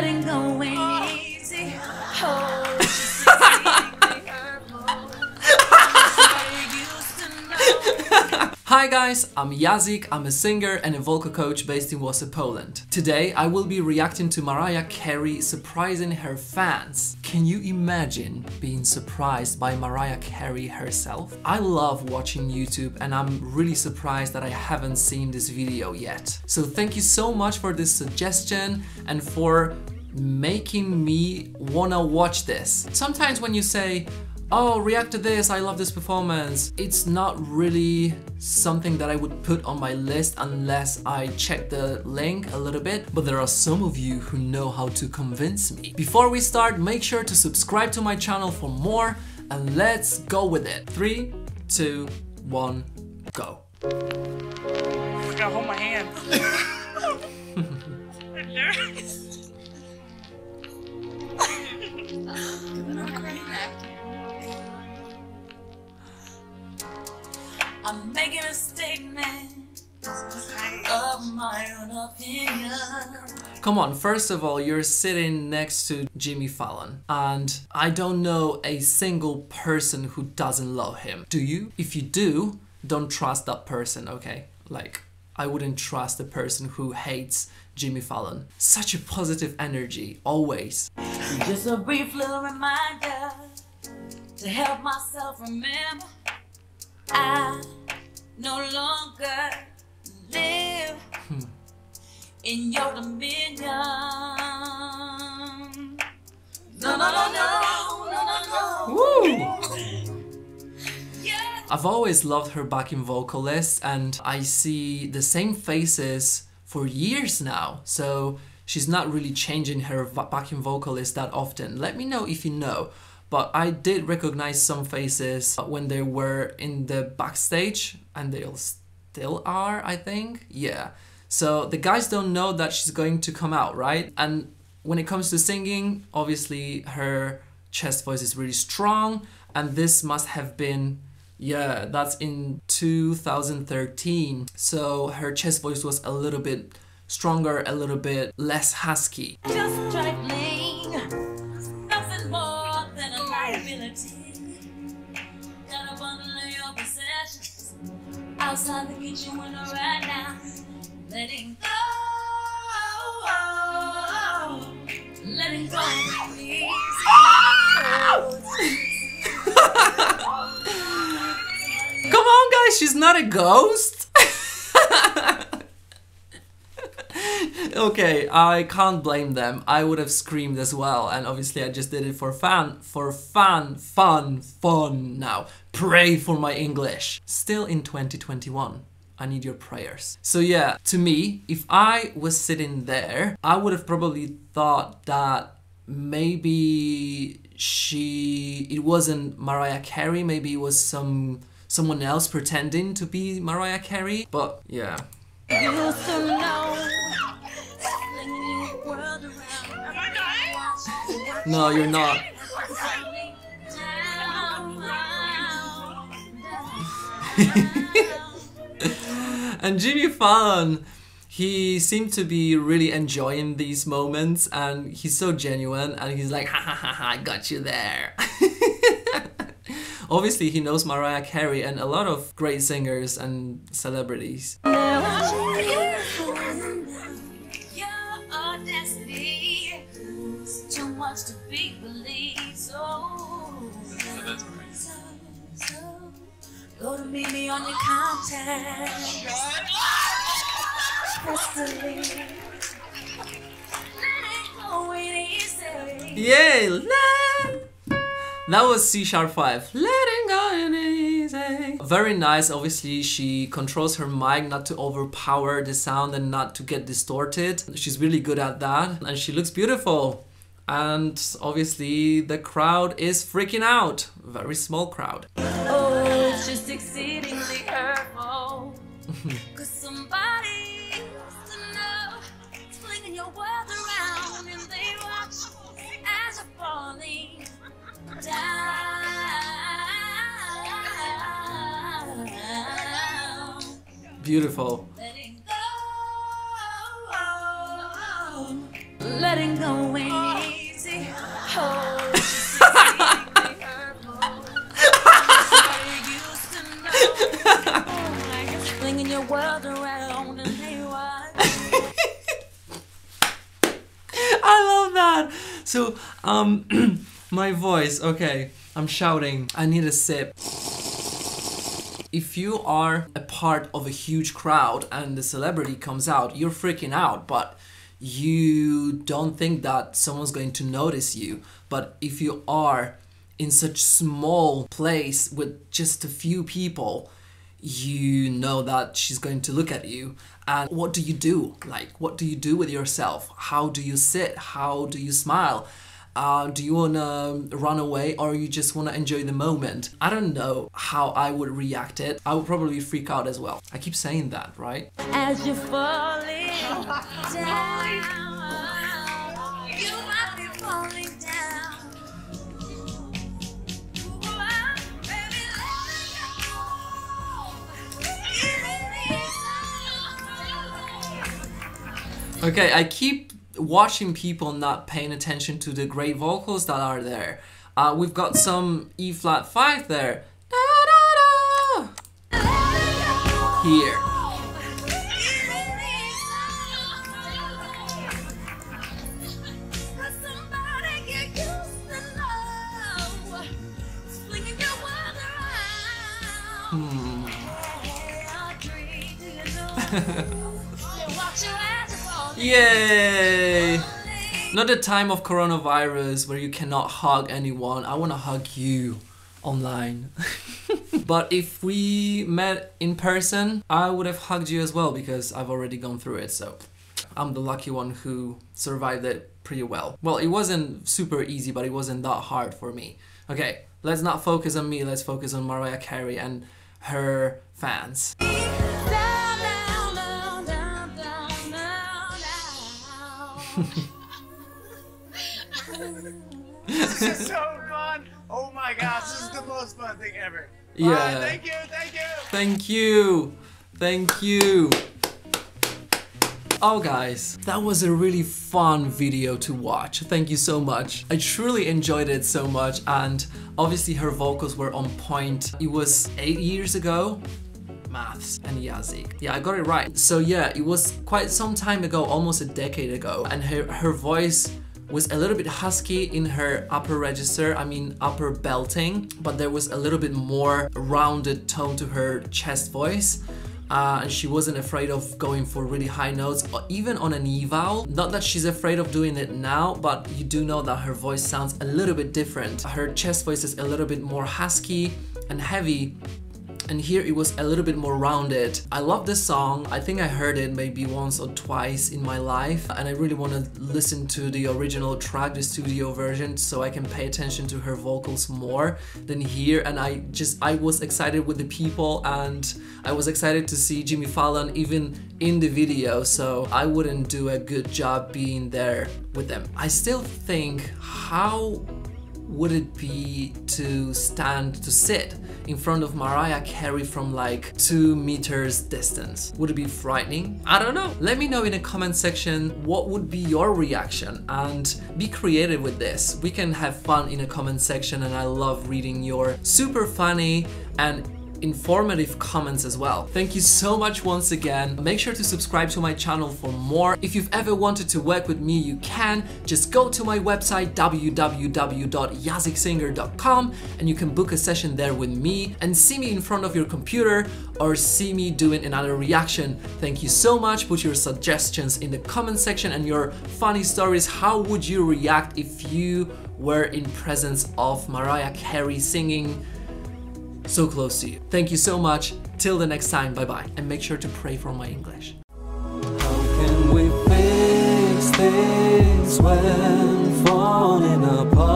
letting go ain't easy. Oh, she's Hi guys, I'm Yazik, I'm a singer and a vocal coach based in Warsaw, Poland. Today I will be reacting to Mariah Carey surprising her fans. Can you imagine being surprised by Mariah Carey herself? I love watching YouTube and I'm really surprised that I haven't seen this video yet. So thank you so much for this suggestion and for making me wanna watch this. Sometimes when you say, oh, react to this, I love this performance, it's not really something that I would put on my list unless I check the link a little bit, but there are some of you who know how to convince me. Before we start, make sure to subscribe to my channel for more, and let's go with it. 3, 2, 1, go. I gotta hold my hand. I'm nervous. I'm making a statement of my own opinion. Come on, first of all, you're sitting next to Jimmy Fallon, and I don't know a single person who doesn't love him. Do you? If you do, don't trust that person, okay? Like, I wouldn't trust a person who hates Jimmy Fallon. Such a positive energy, always. Just a brief little reminder to help myself remember I no longer live in your dominion. No, no, no, no, no, no, no. Yeah. I've always loved her backing vocalists, and I see the same faces for years now, so she's not really changing her backing vocalist that often. Let me know if you know. But I did recognize some faces when they were in the backstage, and they still are, I think. Yeah. So the guys don't know that she's going to come out, right? And when it comes to singing, obviously her chest voice is really strong, and this must have been, yeah, that's in 2013. So her chest voice was a little bit stronger, a little bit less husky. Just outside the kitchen window right now, letting go, letting go, please. Come on guys, she's not a ghost. Okay, I can't blame them. I would have screamed as well, and obviously I just did it for fun now. Pray for my English. Still in 2021. I need your prayers. So yeah, to me, if I was sitting there, I would have probably thought that maybe it wasn't Mariah Carey, maybe it was someone else pretending to be Mariah Carey, but yeah. You used to know. No, you're not. And Jimmy Fallon, he seemed to be really enjoying these moments, and he's so genuine, and he's like, ha ha ha ha, I got you there. Obviously, he knows Mariah Carey and a lot of great singers and celebrities. To be believed, so go to meet me on your contact. Yay! That was C#5. Letting go ain't easy. Very nice. Obviously, she controls her mic not to overpower the sound and not to get distorted. She's really good at that, and she looks beautiful. And obviously the crowd is freaking out. Very small crowd. Oh, it's just exceedingly hurtful. 'Cause somebody used to know, flinging your world around, and they watch as you're falling down. Beautiful. Letting go. Letting go. no way. Easy. Oh, she's flinging your world around and haywire. I love that. So, my voice, okay, I'm shouting. I need a sip. If you are a part of a huge crowd and the celebrity comes out, you're freaking out, but you don't think that someone's going to notice you. But if you are in such small place with just a few people, you know that she's going to look at you. And what do you do? Like, what do you do with yourself? How do you sit? How do you smile? Do you wanna run away, or you just wanna enjoy the moment? I don't know how I would react it. I would probably freak out as well. I keep saying that, right? As you're falling down, you might be falling down. Okay, I keep watching people not paying attention to the great vocals that are there. We've got some E flat 5 there. Da, da, da. Here. Yay! Not a time of coronavirus where you cannot hug anyone. I want to hug you online. But if we met in person, I would have hugged you as well, because I've already gone through it, so I'm the lucky one who survived it pretty well. Well, it wasn't super easy, but it wasn't that hard for me. Okay, let's not focus on me, let's focus on Mariah Carey and her fans. This is so fun! Oh my gosh, this is the most fun thing ever! Yeah! Right, thank you! Thank you! Thank you! Thank you! Oh guys, that was a really fun video to watch. Thank you so much. I truly enjoyed it so much, and obviously her vocals were on point. It was 8 years ago. Maths and Yazik. Yeah, I got it right. So yeah, it was quite some time ago, almost a decade ago, and her voice was a little bit husky in her upper register, I mean upper belting, but there was a little bit more rounded tone to her chest voice. And she wasn't afraid of going for really high notes, or even on an E vowel. Not that she's afraid of doing it now, but you do know that her voice sounds a little bit different. Her chest voice is a little bit more husky and heavy, and here it was a little bit more rounded. I love this song. I think I heard it maybe once or twice in my life, and I really want to listen to the original track, the studio version, so I can pay attention to her vocals more than here. And I was excited with the people, and I was excited to see Jimmy Fallon even in the video, so I wouldn't do a good job being there with them. I still think, how would it be to sit in front of Mariah Carey from like 2 meters distance? Would it be frightening? I don't know. Let me know in the comment section what would be your reaction, and be creative with this. We can have fun in the comment section, and I love reading your super funny and informative comments as well. Thank you so much once again. Make sure to subscribe to my channel for more. If you've ever wanted to work with me, you can. Just go to my website www.yaziksinger.com and you can book a session there with me and see me in front of your computer, or see me doing another reaction. Thank you so much. Put your suggestions in the comment section and your funny stories. How would you react if you were in presence of Mariah Carey singing so close to you? Thank you so much. Till the next time, bye-bye. And make sure to pray for my English. How can we fix things when falling apart?